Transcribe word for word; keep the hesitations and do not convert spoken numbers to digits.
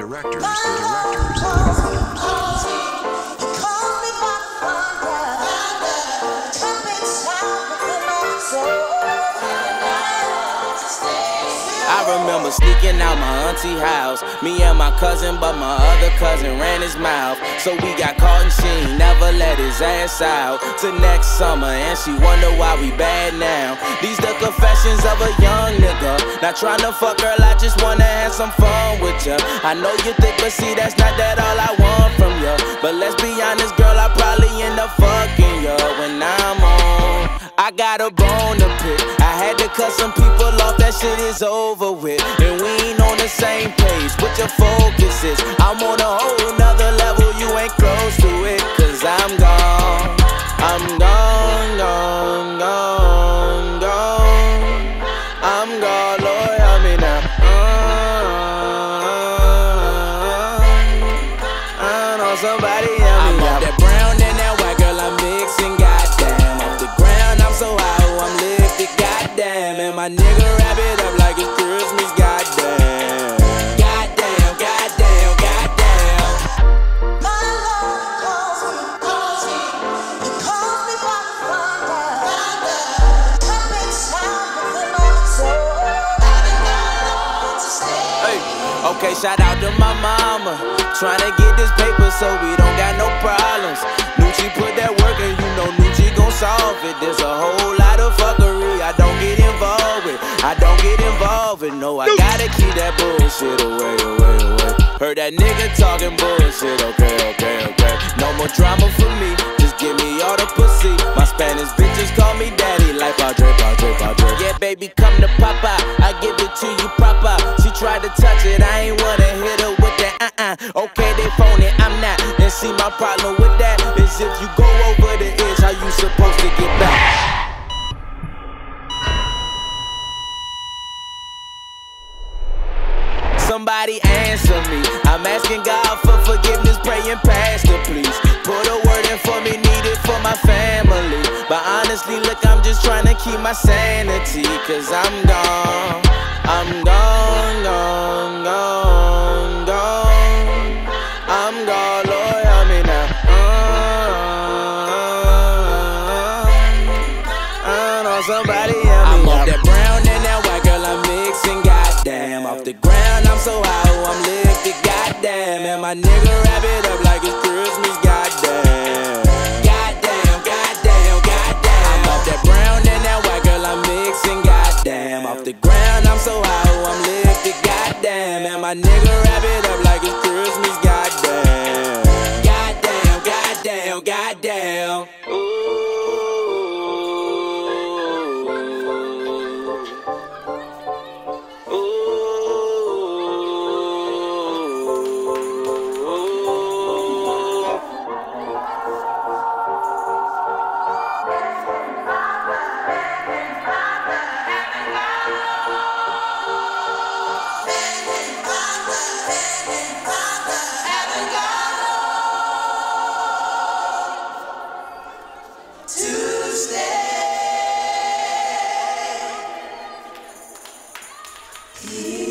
directors, directors. I remember sneaking out my auntie house, me and my cousin, but my other cousin ran his mouth. So we got caught and she ain't never let his ass out till next summer, and she wonder why we bad now. These the confessions of a young nigga, not tryna fuck, girl, I just wanna have some fun with ya. I know you think, but see, that's not that all I want from ya. But let's be honest, girl, I probably end up fucking ya when I'm on. I got a bone to pick, had to cut some people off, that shit is over with. And we ain't on the same page, what your focus is. I'm on a whole nother level, you ain't close to it. Cause I'm gone, I'm gone, gone, gone, gone. I'm gone, Lord help me now. uh, I know somebody help me now. I'm on that brown and that white, girl, I'm mixing, goddamn. Off the ground, I'm so high, oh, I'm lifted, goddamn. And my nigga wrap it up like it's Christmas, goddamn. Goddamn, goddamn, goddamn. My love calls me Noochie, he calls me by the front door. Come inside within my soul, I've been gone long to stay. Hey, okay, shout out to my mama, tryna get this paper so we don't got no problems. Noochie put that work in, you know Noochie gon' solve it. There's a whole lot of fuckery I don't get involved with, I don't get involved with, no, I gotta keep that bullshit away, away, away. Heard that nigga talking bullshit, okay, okay, okay. No more drama for me, just give me all the pussy. My Spanish bitches call me daddy, like Padre, Padre, Padre. Yeah, baby, come to Papa, I give it to you proper. She tried to touch it, I ain't wanna hit her with that, uh-uh. Okay, they phone it, I'm not, and see my problem with that is if you go over the edge, how you supposed to get back? Somebody answer me, I'm asking God for forgiveness, praying pastor please. Put a word in for me, need it for my family. But honestly, look, I'm just trying to keep my sanity. Cause I'm gone, I'm gone, gone, gone, gone. I'm gone, Lord help me now. uh, I know somebody help me. I'm off that brown and that white, girl, I'm mixing, goddamn. Off the ground, I'm so high, oh, I'm lifted, goddamn. And my nigga wrap it up like it's Christmas, goddamn. Goddamn, goddamn, goddamn. I'm off that brown and that white, girl, I'm mixing, goddamn. Off the ground, I'm so high, oh, I'm lifted, goddamn. And my nigga wrap it up like it's Christmas, goddamn. Goddamn, goddamn, goddamn. Yeah.